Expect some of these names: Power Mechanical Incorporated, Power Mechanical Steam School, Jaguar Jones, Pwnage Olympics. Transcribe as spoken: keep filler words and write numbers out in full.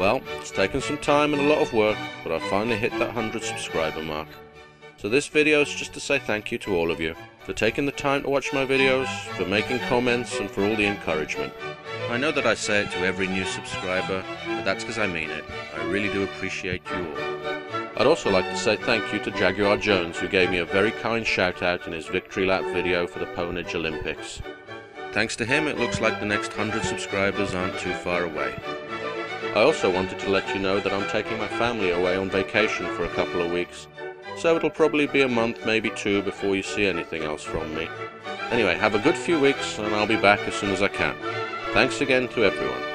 Well, it's taken some time and a lot of work, but I finally hit that one hundred subscriber mark. So this video is just to say thank you to all of you, for taking the time to watch my videos, for making comments and for all the encouragement. I know that I say it to every new subscriber, but that's because I mean it. I really do appreciate you all. I'd also like to say thank you to Jaguar Jones, who gave me a very kind shout out in his victory lap video for the Pwnage Olympics. Thanks to him, it looks like the next one hundred subscribers aren't too far away. I also wanted to let you know that I'm taking my family away on vacation for a couple of weeks, so it'll probably be a month, maybe two, before you see anything else from me. Anyway, have a good few weeks, and I'll be back as soon as I can. Thanks again to everyone.